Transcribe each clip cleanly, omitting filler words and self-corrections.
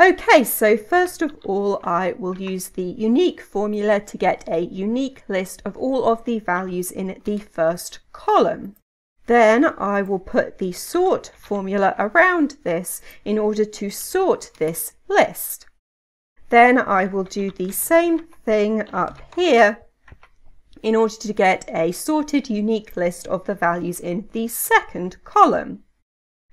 Okay, so first of all, I will use the unique formula to get a unique list of all of the values in the first column. Then I will put the sort formula around this in order to sort this list. Then I will do the same thing up here in order to get a sorted unique list of the values in the second column.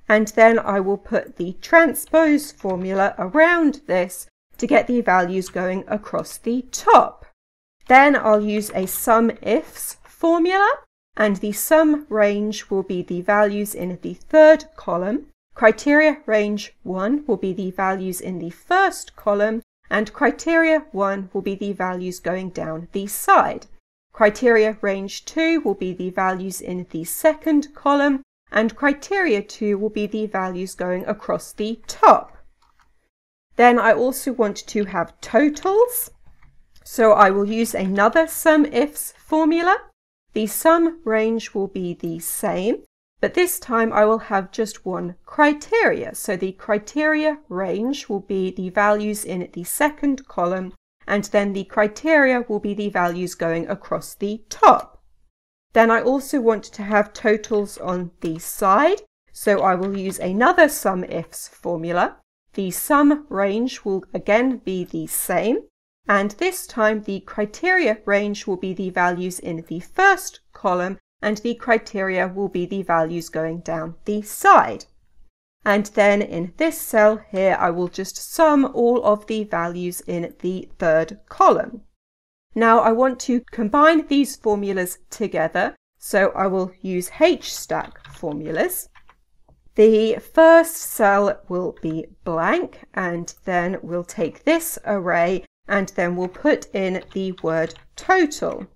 And then I will put the transpose formula around this to get the values going across the top. Then I'll use a SUMIFS formula, and the sum range will be the values in the third column, criteria range 1 will be the values in the first column, and criteria 1 will be the values going down the side. Criteria range 2 will be the values in the second column, and criteria 2 will be the values going across the top. Then I also want to have totals, so I will use another SUMIFS formula. The sum range will be the same, but this time I will have just one criteria. So the criteria range will be the values in the second column, and then the criteria will be the values going across the top. Then I also want to have totals on the side, so I will use another SUMIFS formula. The sum range will again be the same, and this time the criteria range will be the values in the first column, and the criteria will be the values going down the side. And then in this cell here, I will just sum all of the values in the third column. Now I want to combine these formulas together, so I will use HSTACK formulas. The first cell will be blank, and then we'll take this array, and then we'll put in the word total.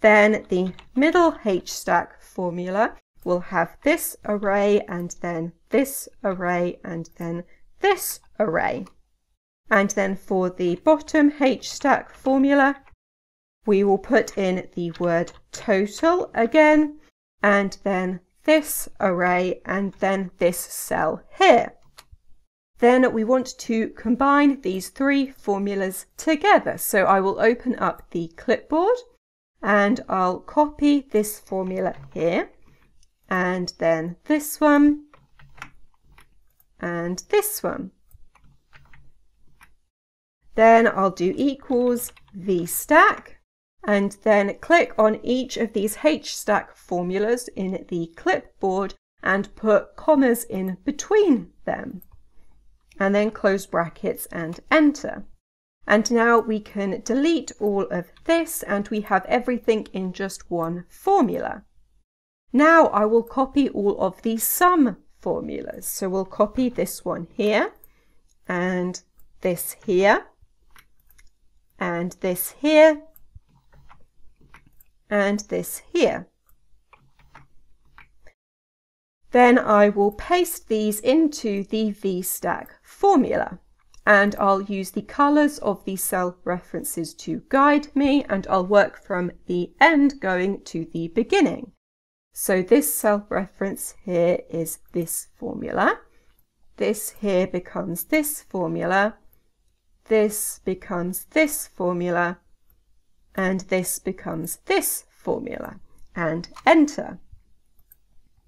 Then the middle HSTACK formula will have this array, and then this array, and then this array. And then for the bottom HSTACK formula, we will put in the word total again, and then this array, and then this cell here. Then we want to combine these three formulas together. So I will open up the clipboard, and I'll copy this formula here, and then this one, and this one. Then I'll do equals VSTACK, and then click on each of these HSTACK formulas in the clipboard and put commas in between them, and then close brackets and enter. And now we can delete all of this, and we have everything in just one formula. Now I will copy all of the sum formulas. So we'll copy this one here, and this here, and this here, and this here. Then I will paste these into the VSTACK formula, and I'll use the colors of the cell references to guide me, and I'll work from the end going to the beginning. So this cell reference here is this formula, this here becomes this formula, this becomes this formula, and this becomes this formula, and enter.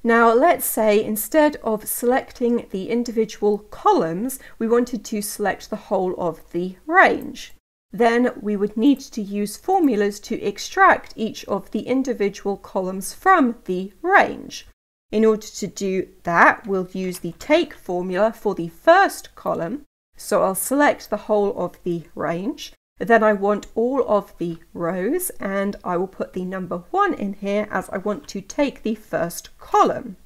Now let's say instead of selecting the individual columns, we wanted to select the whole of the range. Then we would need to use formulas to extract each of the individual columns from the range. In order to do that, we'll use the TAKE formula for the first column. So I'll select the whole of the range, then I want all of the rows, and I will put the number 1 in here as I want to take the first column.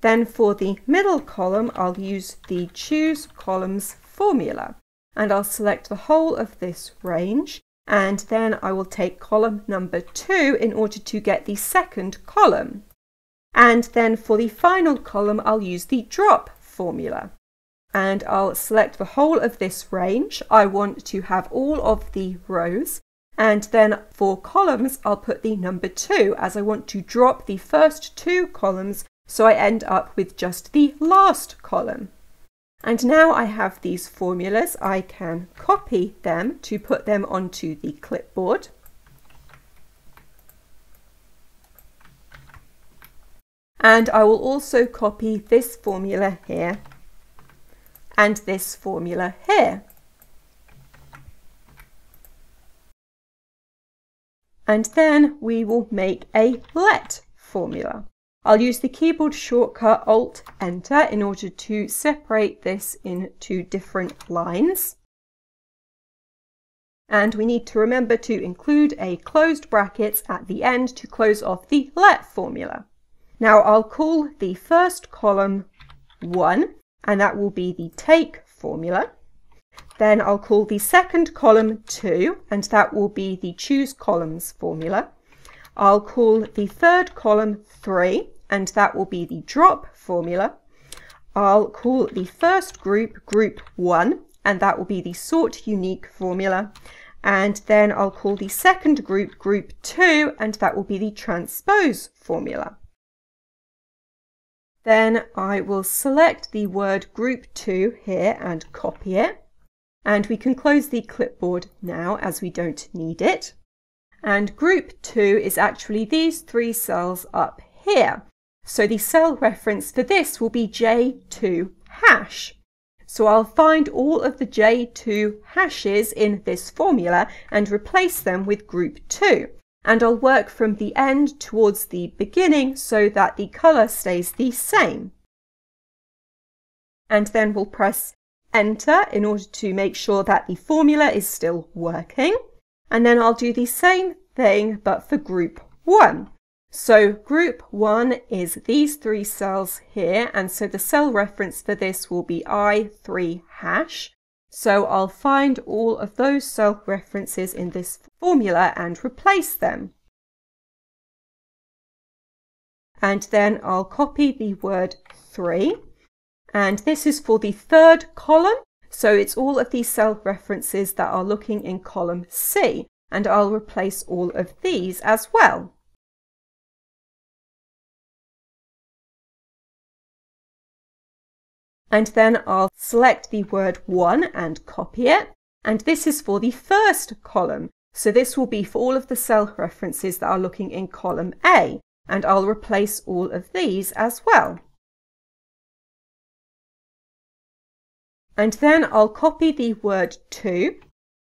Then for the middle column, I'll use the CHOOSE COLUMNS formula, and I'll select the whole of this range, and then I will take column number 2 in order to get the second column. And then for the final column, I'll use the DROP formula, and I'll select the whole of this range. I want to have all of the rows, and then for columns I'll put the number 2 as I want to drop the first 2 columns, so I end up with just the last column. And now I have these formulas. I can copy them to put them onto the clipboard. And I will also copy this formula here and this formula here. And then we will make a LET formula. I'll use the keyboard shortcut Alt-Enter in order to separate this into different lines. And we need to remember to include a closed brackets at the end to close off the LET formula. Now I'll call the first column 1, and that will be the take formula. Then I'll call the second column 2, and that will be the choose columns formula. I'll call the third column 3, and that will be the drop formula. I'll call the first group, group 1, and that will be the sort unique formula. And then I'll call the second group, group 2, and that will be the transpose formula. Then I will select the word group 2 here and copy it. And we can close the clipboard now as we don't need it. And group 2 is actually these 3 cells up here. So the cell reference for this will be J2 hash. So I'll find all of the J2 hashes in this formula and replace them with group 2. And I'll work from the end towards the beginning so that the colour stays the same. And then we'll press Enter in order to make sure that the formula is still working. And then I'll do the same thing but for group 1. So group 1 is these 3 cells here, and so the cell reference for this will be I3 hash. So I'll find all of those cell references in this formula and replace them. And then I'll copy the word 3. And this is for the third column. So it's all of these cell references that are looking in column C. And I'll replace all of these as well. And then I'll select the word 1 and copy it. And this is for the first column. So this will be for all of the cell references that are looking in column A. And I'll replace all of these as well. And then I'll copy the word 2.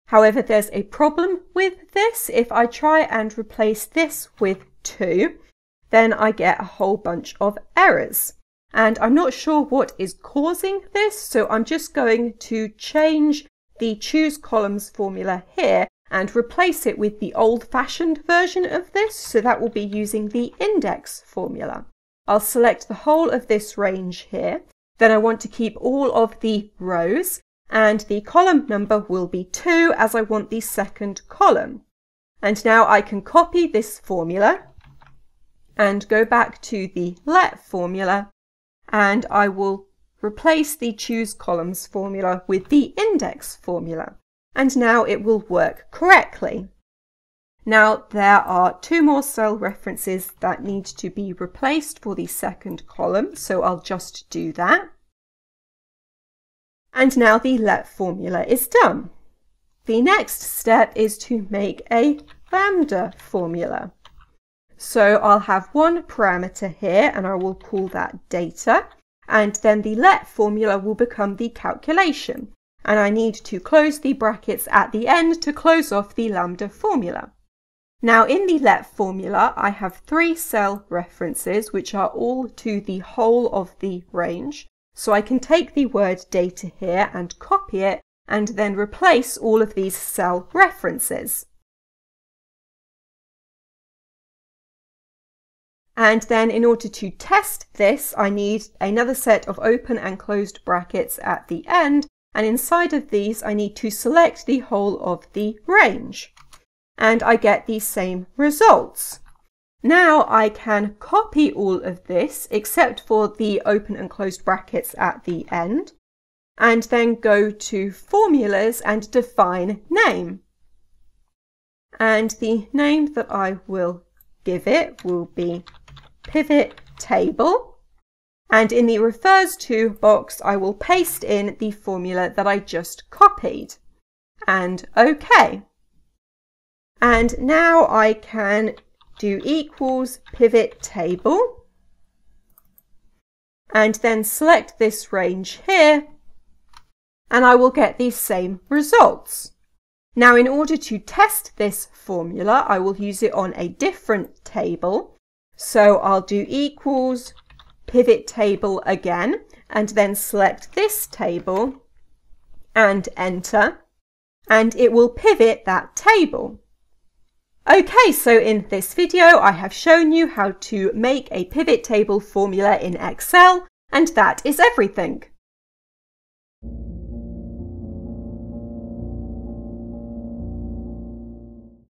However, there's a problem with this. If I try and replace this with 2, then I get a whole bunch of errors. And I'm not sure what is causing this, so I'm just going to change the choose columns formula here and replace it with the old-fashioned version of this, so that will be using the index formula. I'll select the whole of this range here, then I want to keep all of the rows, and the column number will be 2 as I want the second column. And now I can copy this formula and go back to the LET formula. And I will replace the choose columns formula with the index formula. And now it will work correctly. Now there are 2 more cell references that need to be replaced for the second column, so I'll just do that. And now the LET formula is done. The next step is to make a lambda formula. So I'll have one parameter here, and I will call that data, and then the LET formula will become the calculation, and I need to close the brackets at the end to close off the lambda formula. Now in the LET formula I have 3 cell references which are all to the whole of the range, so I can take the word data here and copy it and then replace all of these cell references. And then in order to test this, I need another set of open and closed brackets at the end. And inside of these, I need to select the whole of the range. And I get the same results. Now I can copy all of this, except for the open and closed brackets at the end. And then go to formulas and define name. And the name that I will give it will be pivot table, And in the refers to box, I will paste in the formula that I just copied and OK. And now I can do equals pivot table and then select this range here, and I will get these same results. Now, in order to test this formula, I will use it on a different table. So I'll do equals pivot table again, and then select this table and enter, and it will pivot that table. Okay, so in this video, I have shown you how to make a pivot table formula in Excel, and that is everything.